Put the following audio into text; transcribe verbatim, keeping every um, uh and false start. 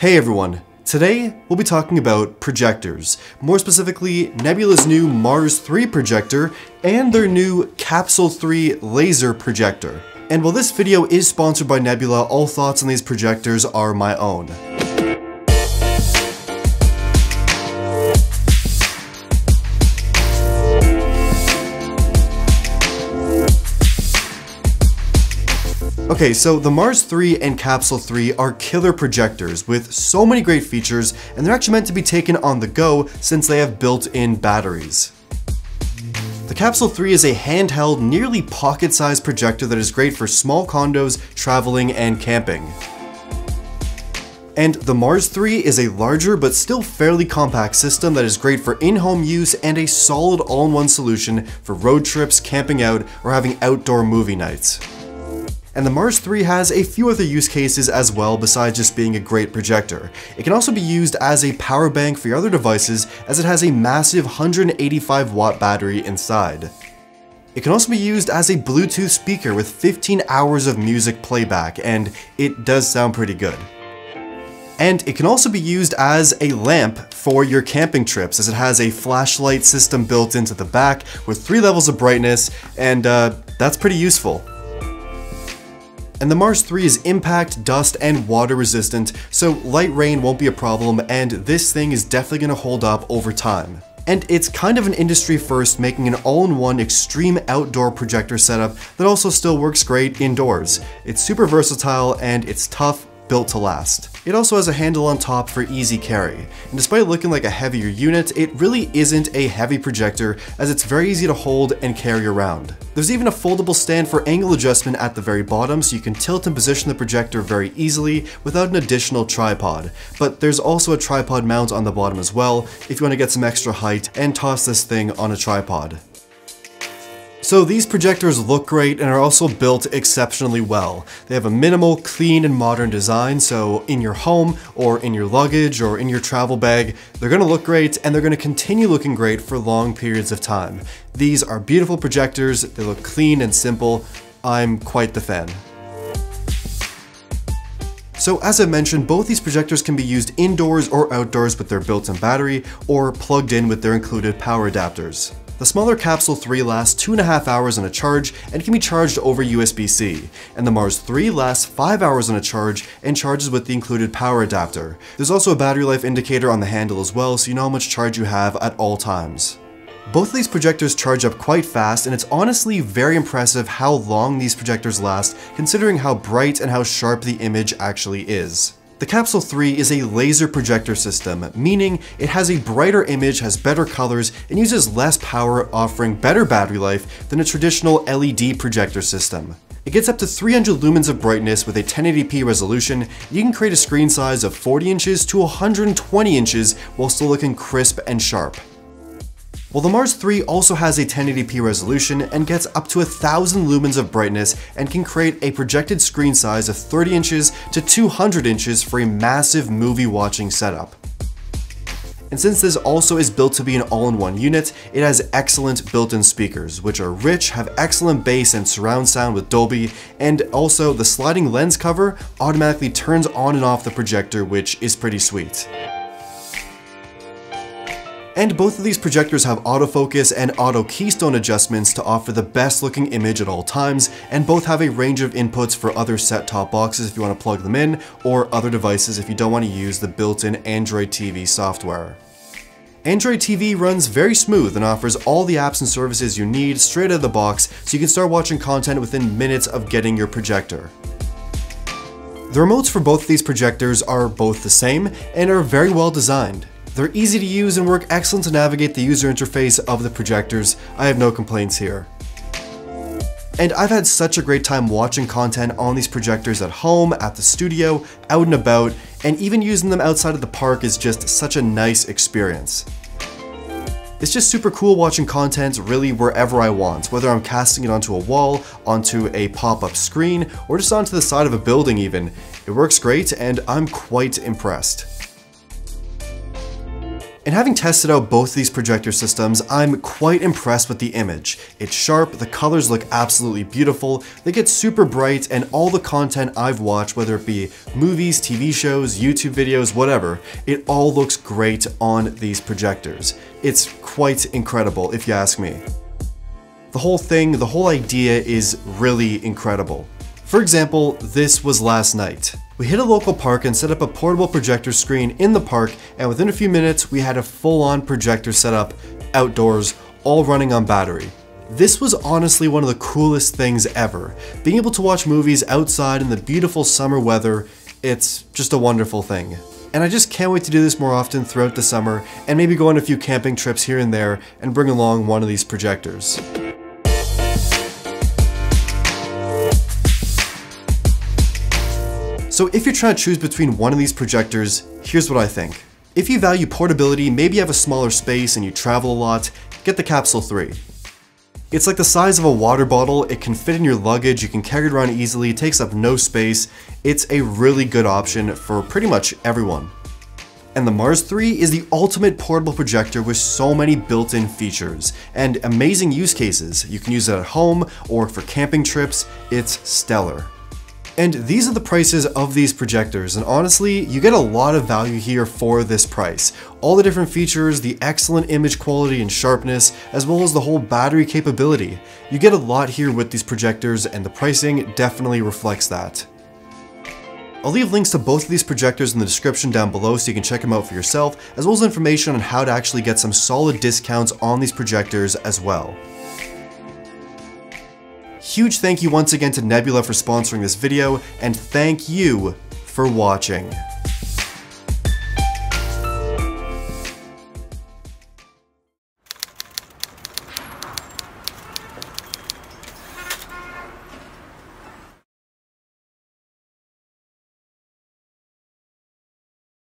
Hey everyone, today we'll be talking about projectors, more specifically Nebula's new Mars three projector and their new Capsule three laser projector. And while this video is sponsored by Nebula, all thoughts on these projectors are my own. Okay, so the Mars three and Capsule three are killer projectors with so many great features, and they're actually meant to be taken on the go since they have built-in batteries. The Capsule three is a handheld, nearly pocket-sized projector that is great for small condos, traveling, and camping. And the Mars three is a larger but still fairly compact system that is great for in-home use and a solid all-in-one solution for road trips, camping out, or having outdoor movie nights. And the Mars three has a few other use cases as well besides just being a great projector. It can also be used as a power bank for your other devices as it has a massive one hundred eighty-five watt battery inside. It can also be used as a Bluetooth speaker with fifteen hours of music playback, and it does sound pretty good. And it can also be used as a lamp for your camping trips as it has a flashlight system built into the back with three levels of brightness, and uh, that's pretty useful. And the Mars three is impact, dust, and water resistant, so light rain won't be a problem, and this thing is definitely going to hold up over time. And it's kind of an industry first, making an all-in-one extreme outdoor projector setup that also still works great indoors. It's super versatile, and it's tough, built to last. It also has a handle on top for easy carry, and despite looking like a heavier unit, it really isn't a heavy projector as it's very easy to hold and carry around. There's even a foldable stand for angle adjustment at the very bottom, so you can tilt and position the projector very easily without an additional tripod, but there's also a tripod mount on the bottom as well if you want to get some extra height and toss this thing on a tripod. So these projectors look great and are also built exceptionally well. They have a minimal, clean, and modern design, so in your home, or in your luggage, or in your travel bag, they're going to look great, and they're going to continue looking great for long periods of time. These are beautiful projectors, they look clean and simple. I'm quite the fan. So as I mentioned, both these projectors can be used indoors or outdoors with their built-in battery, or plugged in with their included power adapters. The smaller Capsule three lasts two and a half hours on a charge and can be charged over U S B C, and the Mars three lasts five hours on a charge and charges with the included power adapter. There's also a battery life indicator on the handle as well, so you know how much charge you have at all times. Both of these projectors charge up quite fast, and it's honestly very impressive how long these projectors last considering how bright and how sharp the image actually is. The Capsule three is a laser projector system, meaning it has a brighter image, has better colors, and uses less power, offering better battery life than a traditional L E D projector system. It gets up to three hundred lumens of brightness with a ten eighty p resolution. You can create a screen size of forty inches to one hundred twenty inches while still looking crisp and sharp. Well, the Mars three also has a ten eighty p resolution and gets up to one thousand lumens of brightness and can create a projected screen size of thirty inches to two hundred inches for a massive movie watching setup. And since this also is built to be an all-in-one unit, it has excellent built-in speakers, which are rich, have excellent bass and surround sound with Dolby, and also the sliding lens cover automatically turns on and off the projector, which is pretty sweet. And both of these projectors have autofocus and auto keystone adjustments to offer the best looking image at all times, and both have a range of inputs for other set-top boxes if you want to plug them in, or other devices if you don't want to use the built-in Android T V software. Android T V runs very smooth and offers all the apps and services you need straight out of the box, so you can start watching content within minutes of getting your projector. The remotes for both of these projectors are both the same and are very well designed. They're easy to use and work excellent to navigate the user interface of the projectors. I have no complaints here. And I've had such a great time watching content on these projectors at home, at the studio, out and about, and even using them outside of the park is just such a nice experience. It's just super cool watching content really wherever I want, whether I'm casting it onto a wall, onto a pop-up screen, or just onto the side of a building even. It works great and I'm quite impressed. And having tested out both these projector systems, I'm quite impressed with the image. It's sharp, the colors look absolutely beautiful, they get super bright, and all the content I've watched, whether it be movies, T V shows, YouTube videos, whatever, it all looks great on these projectors. It's quite incredible, if you ask me. The whole thing, the whole idea is really incredible. For example, this was last night. We hit a local park and set up a portable projector screen in the park, and within a few minutes, we had a full-on projector set up outdoors, all running on battery. This was honestly one of the coolest things ever. Being able to watch movies outside in the beautiful summer weather, it's just a wonderful thing. And I just can't wait to do this more often throughout the summer, and maybe go on a few camping trips here and there and bring along one of these projectors. So if you're trying to choose between one of these projectors, here's what I think. If you value portability, maybe you have a smaller space and you travel a lot, get the Capsule three. It's like the size of a water bottle, it can fit in your luggage, you can carry it around easily, it takes up no space. It's a really good option for pretty much everyone. And the Mars three is the ultimate portable projector with so many built-in features and amazing use cases. You can use it at home or for camping trips, it's stellar. And these are the prices of these projectors, and honestly, you get a lot of value here for this price. All the different features, the excellent image quality and sharpness, as well as the whole battery capability. You get a lot here with these projectors, and the pricing definitely reflects that. I'll leave links to both of these projectors in the description down below so you can check them out for yourself, as well as information on how to actually get some solid discounts on these projectors as well. Huge thank you once again to Nebula for sponsoring this video, and thank you for watching.